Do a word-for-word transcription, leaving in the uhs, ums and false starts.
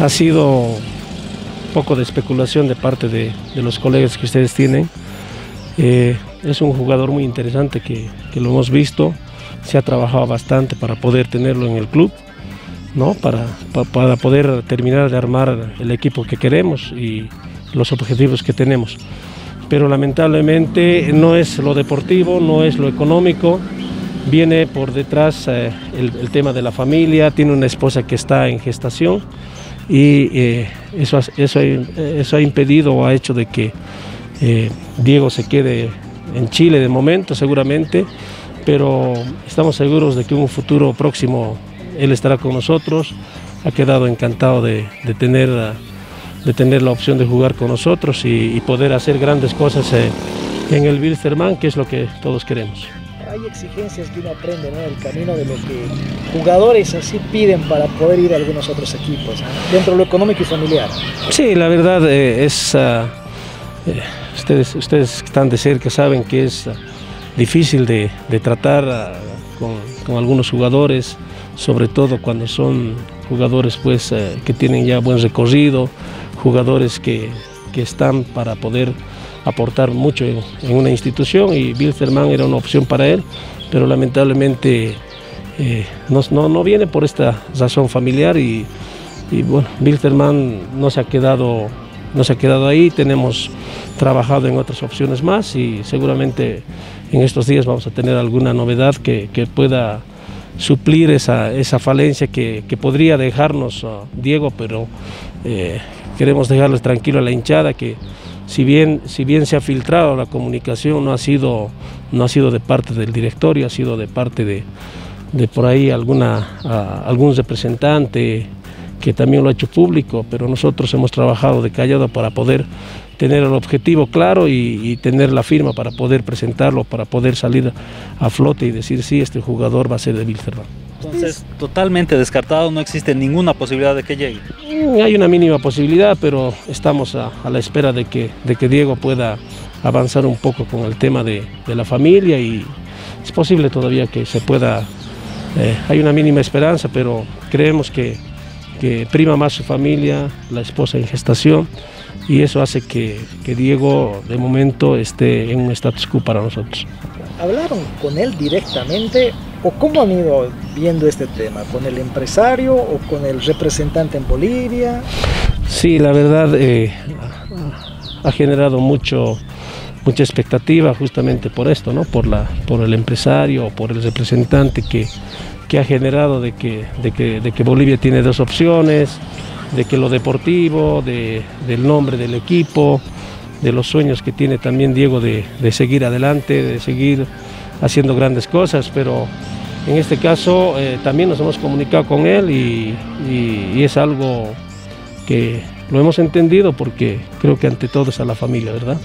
Ha sido un poco de especulación de parte de, de los colegas que ustedes tienen. Eh, es un jugador muy interesante que, que lo hemos visto. Se ha trabajado bastante para poder tenerlo en el club, ¿no? Para, pa, para poder terminar de armar el equipo que queremos y los objetivos que tenemos. Pero lamentablemente no es lo deportivo, no es lo económico. Viene por detrás eh, el, el tema de la familia, tiene una esposa que está en gestación y eh, eso, eso, eso ha impedido o ha hecho de que eh, Diego se quede en Chile de momento seguramente, pero estamos seguros de que en un futuro próximo él estará con nosotros. Ha quedado encantado de, de, tener, de tener la opción de jugar con nosotros y, y poder hacer grandes cosas eh, en el Wilstermann, que es lo que todos queremos. Hay exigencias que uno aprende, ¿no? El camino de lo que jugadores así piden para poder ir a algunos otros equipos, dentro de lo económico y familiar. Sí, la verdad eh, es, uh, eh, ustedes, ustedes están de cerca, saben que es uh, difícil de, de tratar uh, con, con algunos jugadores, sobre todo cuando son jugadores pues, uh, que tienen ya buen recorrido, jugadores que, que están para poder aportar mucho en, en una institución, y Wilstermann era una opción para él, pero lamentablemente eh, no, no, no viene por esta razón familiar y, y bueno, Wilstermann no se ha quedado, no se ha quedado ahí. Tenemos trabajado en otras opciones más y seguramente en estos días vamos a tener alguna novedad que, que pueda suplir esa, esa falencia que, que podría dejarnos uh, Diego, pero eh, queremos dejarles tranquilo a la hinchada que Si bien, si bien se ha filtrado la comunicación, no ha sido, no ha sido de parte del directorio, ha sido de parte de, de por ahí alguna, a, algún representante que también lo ha hecho público, pero nosotros hemos trabajado de callado para poder tener el objetivo claro y, y tener la firma para poder presentarlo, para poder salir a flote y decir sí, este jugador va a ser de Wilstermann. Entonces, totalmente descartado, no existe ninguna posibilidad de que llegue. Hay una mínima posibilidad, pero estamos a, a la espera de que, de que Diego pueda avanzar un poco con el tema de, de la familia, y es posible todavía que se pueda, eh, hay una mínima esperanza, pero creemos que, que prima más su familia, la esposa en gestación, y eso hace que, que Diego de momento esté en un status quo para nosotros. ¿Hablaron con él directamente? ¿O cómo han ido viendo este tema? ¿Con el empresario o con el representante en Bolivia? Sí, la verdad eh, ha generado mucho, mucha expectativa justamente por esto, ¿no? Por, la, por el empresario o por el representante que, que ha generado de que, de, que, de que Bolivia tiene dos opciones, de que lo deportivo, de, del nombre del equipo, de los sueños que tiene también Diego de, de seguir adelante, de seguir haciendo grandes cosas, pero en este caso eh, también nos hemos comunicado con él y, y, y es algo que lo hemos entendido porque creo que ante todo es a la familia, ¿verdad?